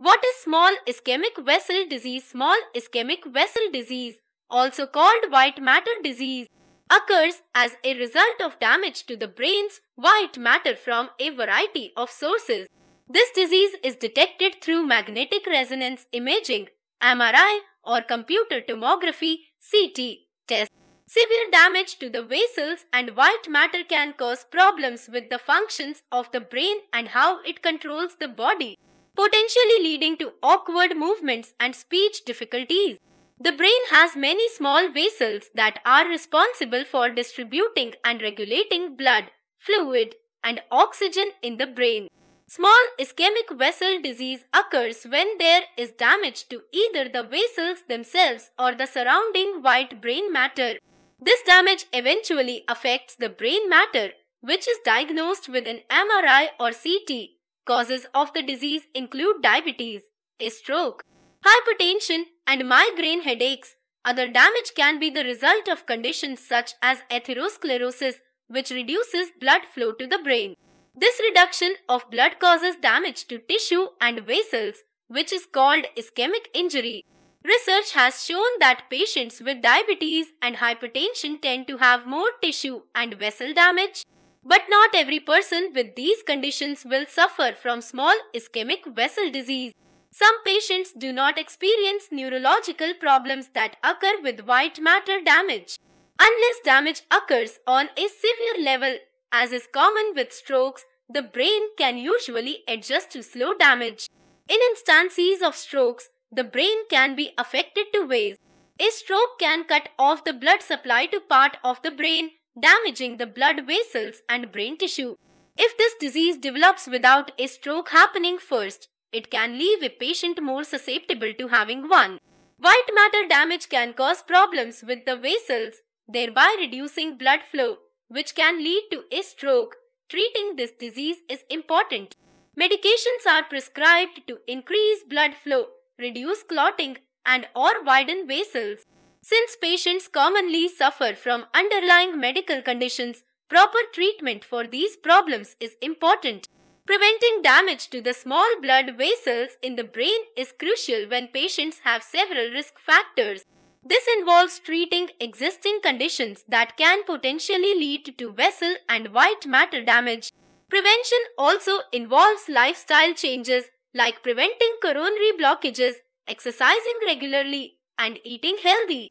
What is small ischemic vessel disease? Small ischemic vessel disease, also called white matter disease, occurs as a result of damage to the brain's white matter from a variety of sources. This disease is detected through magnetic resonance imaging, MRI or computer tomography, CT test. Severe damage to the vessels and white matter can cause problems with the functions of the brain and how it controls the body, potentially leading to awkward movements and speech difficulties. The brain has many small vessels that are responsible for distributing and regulating blood, fluid, and oxygen in the brain. Small ischemic vessel disease occurs when there is damage to either the vessels themselves or the surrounding white brain matter. This damage eventually affects the brain matter, which is diagnosed with an MRI or CT. Causes of the disease include diabetes, a stroke, hypertension, and migraine headaches. Other damage can be the result of conditions such as atherosclerosis, which reduces blood flow to the brain. This reduction of blood causes damage to tissue and vessels, which is called ischemic injury. Research has shown that patients with diabetes and hypertension tend to have more tissue and vessel damage. But not every person with these conditions will suffer from small ischemic vessel disease. Some patients do not experience neurological problems that occur with white matter damage, unless damage occurs on a severe level. As is common with strokes, the brain can usually adjust to slow damage. In instances of strokes, the brain can be affected two ways. A stroke can cut off the blood supply to part of the brain, damaging the blood vessels and brain tissue. If this disease develops without a stroke happening first, it can leave a patient more susceptible to having one. White matter damage can cause problems with the vessels, thereby reducing blood flow, which can lead to a stroke. Treating this disease is important. Medications are prescribed to increase blood flow, reduce clotting, and or widen vessels. Since patients commonly suffer from underlying medical conditions, proper treatment for these problems is important. Preventing damage to the small blood vessels in the brain is crucial when patients have several risk factors. This involves treating existing conditions that can potentially lead to vessel and white matter damage. Prevention also involves lifestyle changes like preventing coronary blockages, exercising regularly, and eating healthy.